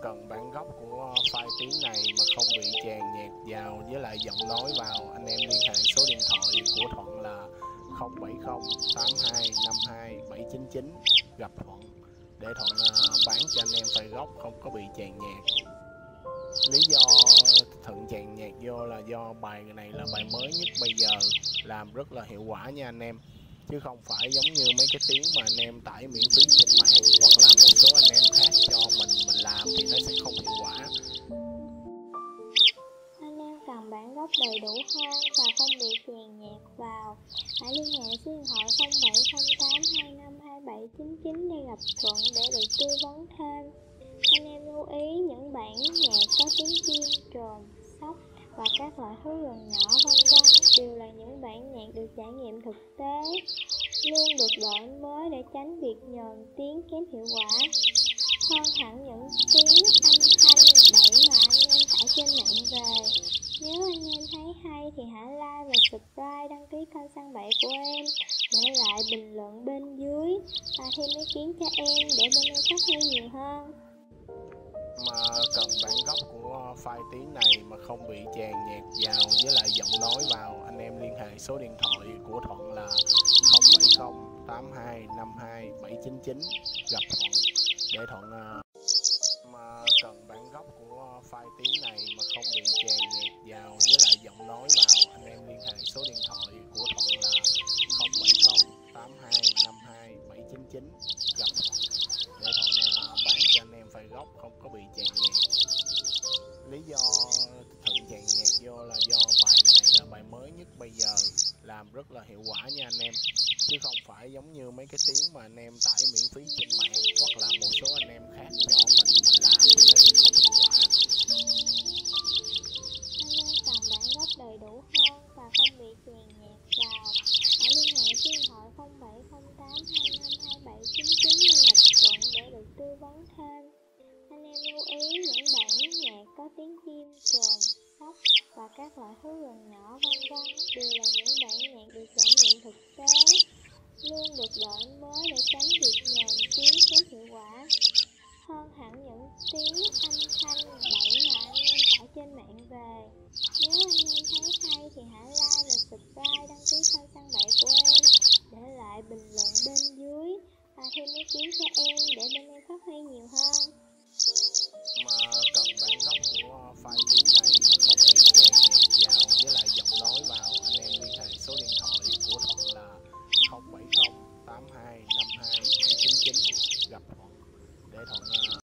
cần bản gốc của file tiếng này mà không bị chèn nhạc vào với lại giọng nói vào, anh em liên hệ số điện thoại của Thuận là 0708252799 gặp Thuận để Thuận bán cho anh em file gốc không có bị chèn nhạc. Lý do Thuận chèn nhạc vô là do bài này là bài mới nhất bây giờ, làm rất là hiệu quả nha anh em, chứ không phải giống như mấy cái tiếng mà anh em tải miễn phí trên mạng hoặc là một số anh em khác cho mình làm thì nó sẽ không hiệu quả. Anh em cần bản gốc đầy đủ hơn và không bị chèn nhạc vào, hãy liên hệ số điện thoại 0708252799 để gặp Thuận để được tư vấn thêm. Anh em lưu ý những bản nhạc có tiếng chim, trồn, sóc và các loại thú rừng nhỏ vân vân đều là những bản nhạc được trải nghiệm thực tế, luôn được đổi mới để tránh việc nhờn tiếng kém hiệu quả. Hơn hẳn những tiếng âm thanh bậy mà anh em tải trên mạng về. Nếu anh em thấy hay thì hãy like và subscribe, đăng ký kênh Săn Bậy của em, để lại bình luận bên dưới và thêm ý kiến cho em để bên em phát huy nhiều hơn. Mà cần bản gốc của file tiếng này mà không bị chèn nhạc vào với lại giọng nói vào, anh em liên hệ số điện thoại của Thuận là 0708252799 gặp Thuận để Thuận. Mà cần bản gốc của file tiếng này mà không bị chèn nhạc vào với lại giọng nói vào, anh em liên hệ số điện thoại của Thuận là 0708252799 gặp Thuận để Thuận bán cho anh em file gốc không có bị chèn nhạc. Lý do Thuận chèn nhạc vô là do bài này là bài mới nhất bây giờ, làm rất là hiệu quả nha anh em, chứ không phải giống như mấy cái tiếng mà anh em tải miễn phí trên mạng hoặc là một số anh em khác cho mình làm thì nó sẽ không hiệu quả. Anh em cần bản gốc đầy đủ hơn và không bị chèn nhạc vào, hãy liên hệ số điện thoại 0708252799 để gặp Thuận để được tư vấn thêm. Anh em lưu ý những bản nhạc có tiếng chim, trồn, sóc và các loại thú rừng nhỏ vân vân đều là những bản nhạc được trải nghiệm thực tế, luôn được đổi mới để tránh việc nhờn tiếng kém hiệu quả. Hơn hẳn những tiếng âm thanh bậy mà anh em tải trên mạng về. Nếu anh em thấy hay thì hãy like và subscribe, đăng ký kênh Săn Bậy của em, để lại bình luận bên dưới và thêm ý kiến cho em để bên em phát huy nhiều hơn.